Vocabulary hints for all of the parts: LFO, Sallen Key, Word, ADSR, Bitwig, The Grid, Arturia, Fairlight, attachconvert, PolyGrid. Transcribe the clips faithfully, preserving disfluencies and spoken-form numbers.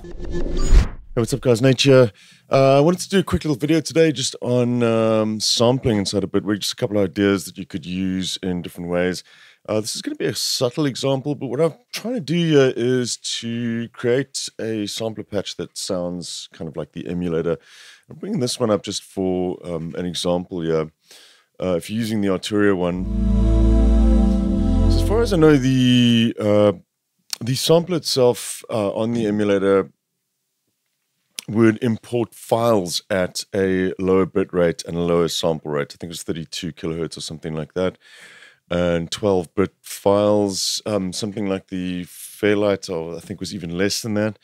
Hey, what's up guys, Nate here. Uh, I wanted to do a quick little video today just on um, sampling inside a bitwig, just a couple of ideas that you could use in different ways. Uh, this is going to be a subtle example, but what I'm trying to do here is to create a sampler patch that sounds kind of like the emulator. I'm bringing this one up just for um, an example here. Uh, if you're using the Arturia one, so as far as I know, the, uh, the sampler itself uh, on the emulator would import files at a lower bit rate and a lower sample rate. I think it was thirty-two kilohertz or something like that. And twelve bit files, um, something like the Fairlight, or I think was even less than that.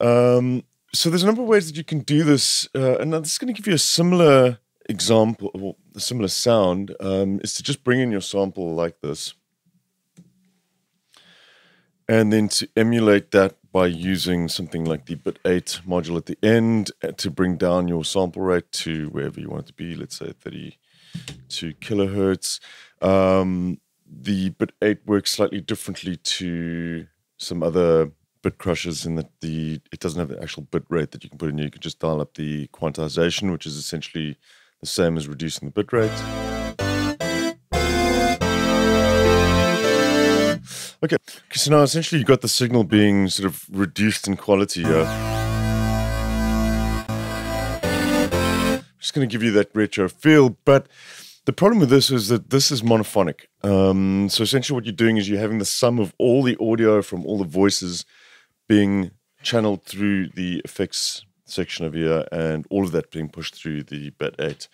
Um, so there's a number of ways that you can do this. Uh, and this is going to give you a similar example, or a similar sound, um, is to just bring in your sample like this. And then to emulate that by using something like the bit eight module at the end to bring down your sample rate to wherever you want it to be, let's say thirty-two kilohertz. Um, the bit eight works slightly differently to some other bit crushers in that the it doesn't have the actual bit rate that you can put in here. You can just dial up the quantization, which is essentially the same as reducing the bit rate. Okay, so now essentially you've got the signal being sort of reduced in quality here. Just going to give you that retro feel, but the problem with this is that this is monophonic. Um, so essentially what you're doing is you're having the sum of all the audio from all the voices being channeled through the effects section over here, and all of that being pushed through the bit eight.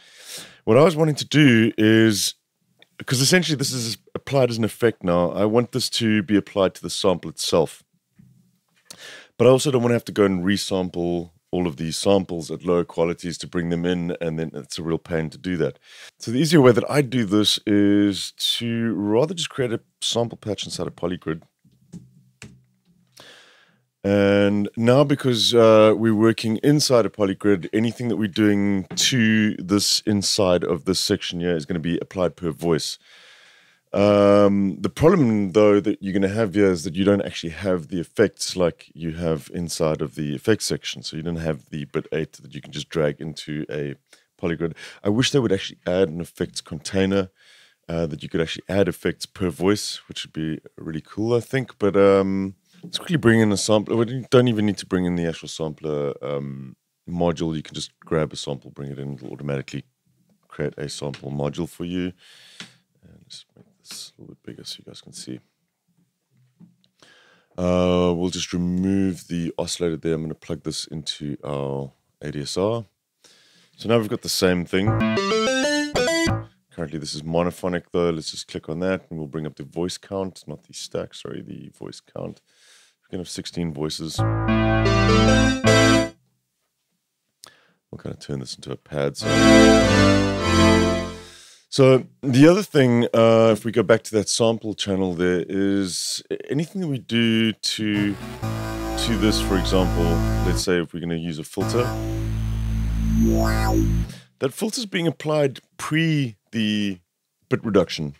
What I was wanting to do is, because essentially this is applied as an effect now, I want this to be applied to the sample itself. But I also don't want to have to go and resample all of these samples at lower qualities to bring them in, and then it's a real pain to do that. So the easier way that I do this is to rather just create a sample patch inside of PolyGrid. And now because uh, we're working inside of PolyGrid, anything that we're doing to this inside of this section here is going to be applied per voice. Um, the problem, though, that you're going to have here is that you don't actually have the effects like you have inside of the effects section. So you don't have the bit eight that you can just drag into a PolyGrid. I wish they would actually add an effects container uh, that you could actually add effects per voice, which would be really cool, I think. But um, let's quickly bring in a sampler. We don't even need to bring in the actual sampler um, module. You can just grab a sample, bring it in, it'll automatically create a sample module for you. And just make this a little bit bigger so you guys can see. Uh, we'll just remove the oscillator there. I'm going to plug this into our A D S R. So now we've got the same thing. Currently this is monophonic though. Let's just click on that and we'll bring up the voice count, not the stack, sorry, the voice count. We're going to have sixteen voices. We'll kind of turn this into a pad. So, so the other thing, uh, if we go back to that sample channel there, is anything that we do to, to this, for example, let's say if we're going to use a filter, that filter's being applied pre the bit reduction.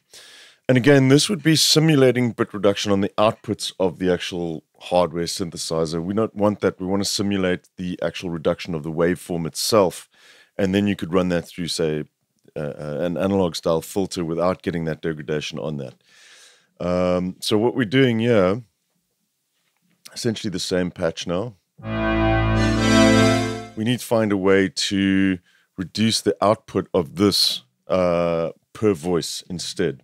And again, this would be simulating bit reduction on the outputs of the actual hardware synthesizer. We don't want that. We want to simulate the actual reduction of the waveform itself. And then you could run that through, say, uh, an analog style filter without getting that degradation on that. Um, so what we're doing here, essentially the same patch now. We need to find a way to reduce the output of this Uh, per voice instead.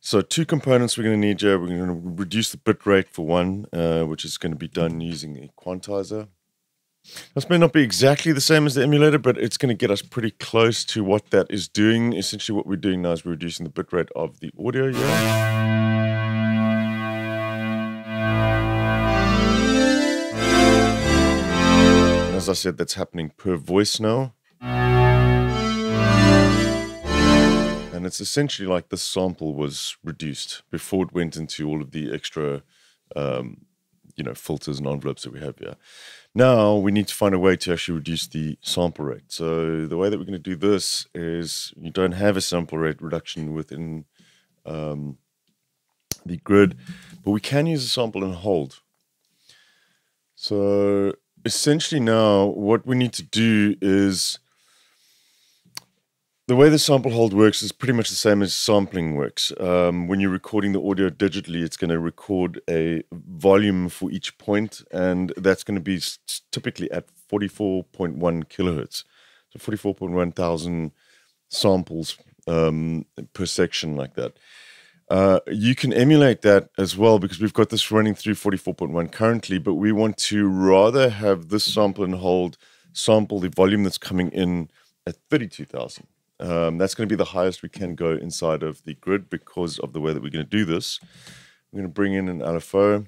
So two components we're going to need here. We're going to reduce the bit rate for one, uh, which is going to be done using a quantizer. This may not be exactly the same as the emulator, but it's going to get us pretty close to what that is doing. Essentially what we're doing now is we're reducing the bit rate of the audio here. And as I said, that's happening per voice now. And it's essentially like this sample was reduced before it went into all of the extra, um, you know, filters and envelopes that we have here. Now we need to find a way to actually reduce the sample rate. So the way that we're going to do this is you don't have a sample rate reduction within um, the grid, but we can use a sample and hold. So essentially now what we need to do is, the way the sample hold works is pretty much the same as sampling works. Um, when you're recording the audio digitally, it's going to record a volume for each point, and that's going to be typically at forty-four point one kilohertz. So forty-four point one thousand samples um, per section like that. Uh, you can emulate that as well, because we've got this running through forty-four point one currently, but we want to rather have this sample and hold sample the volume that's coming in at thirty-two thousand. Um, that's going to be the highest we can go inside of the grid because of the way that we're going to do this. We're going to bring in an L F O,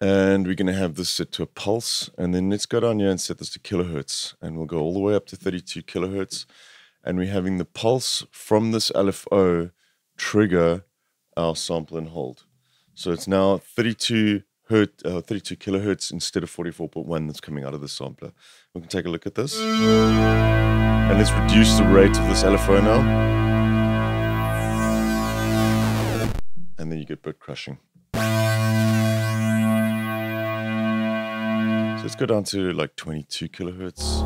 and we're going to have this set to a pulse, and then let's go down here and set this to kilohertz, and we'll go all the way up to thirty-two kilohertz, and we're having the pulse from this L F O trigger our sample and hold. So it's now thirty-two hertz, uh, thirty-two kilohertz instead of forty-four point one that's coming out of the sampler. We can take a look at this. And let's reduce the rate of this L F O now. And then you get bit crushing. So let's go down to like twenty-two kilohertz.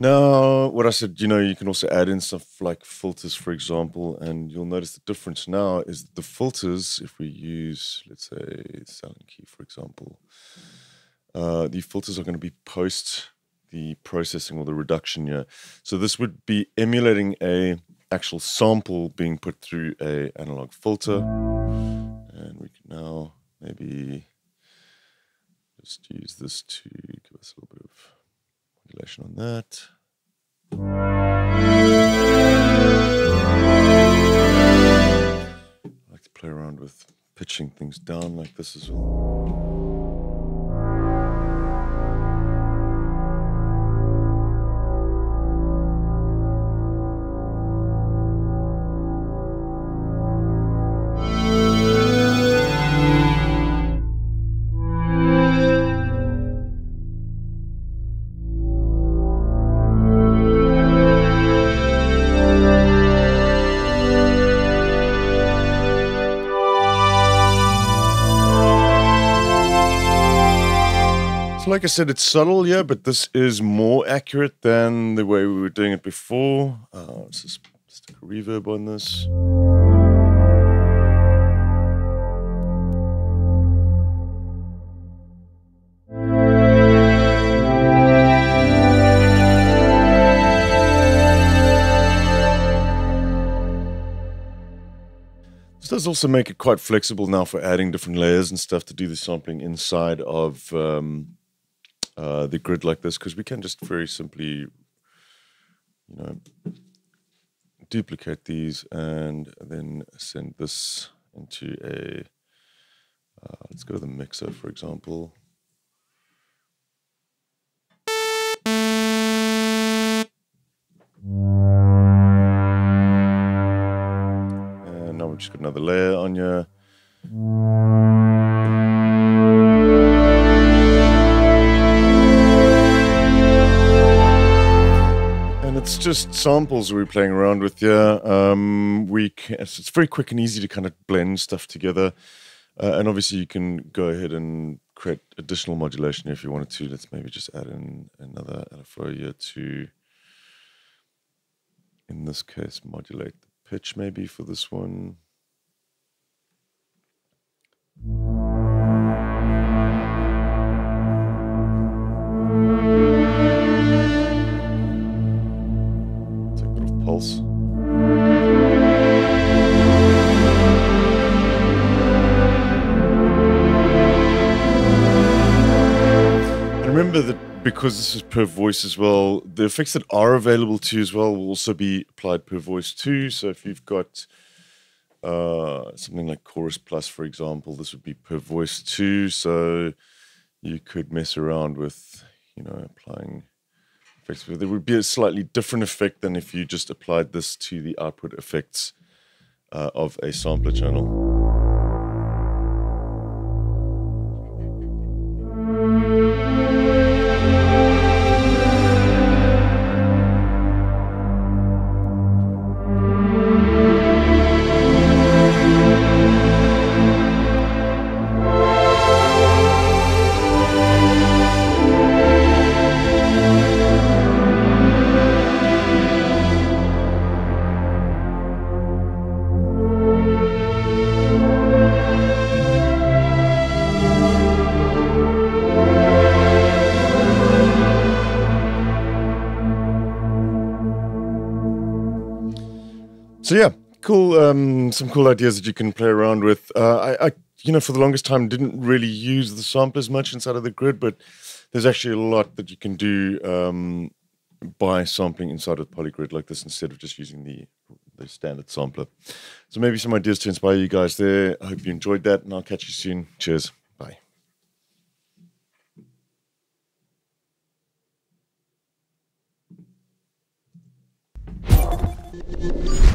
Now, what I said, you know, you can also add in stuff like filters, for example, and you'll notice the difference now is that the filters, if we use, let's say, Sallen Key, for example, Uh, the filters are going to be post the processing or the reduction here. So this would be emulating a actual sample being put through a analog filter. And we can now maybe just use this to give us a little bit of modulation on that. I like to play around with pitching things down like this as well. Like I said, it's subtle, yeah, but this is more accurate than the way we were doing it before. Uh, let's just stick a reverb on this. This does also make it quite flexible now for adding different layers and stuff to do the sampling inside of Um, Uh, the grid like this, because we can just very simply, you know, duplicate these and then send this into a, uh, let's go to the mixer, for example. And now we've just got another layer on here. It's just samples we're playing around with here. Um, we can, it's very quick and easy to kind of blend stuff together. Uh, and obviously you can go ahead and create additional modulation if you wanted to. Let's maybe just add in another L F O here to, in this case, modulate the pitch maybe for this one. That because this is per voice as well, the effects that are available to you as well will also be applied per voice too. So if you've got uh, something like Chorus Plus, for example, this would be per voice too. So you could mess around with, you know, applying effects. There would be a slightly different effect than if you just applied this to the output effects uh, of a sampler channel. So yeah, cool. Um, some cool ideas that you can play around with. Uh, I, I, you know, for the longest time, didn't really use the samplers much inside of the grid, but there's actually a lot that you can do um, by sampling inside of PolyGrid like this instead of just using the the standard sampler. So maybe some ideas to inspire you guys there. I hope you enjoyed that, and I'll catch you soon. Cheers. Bye. Thank you.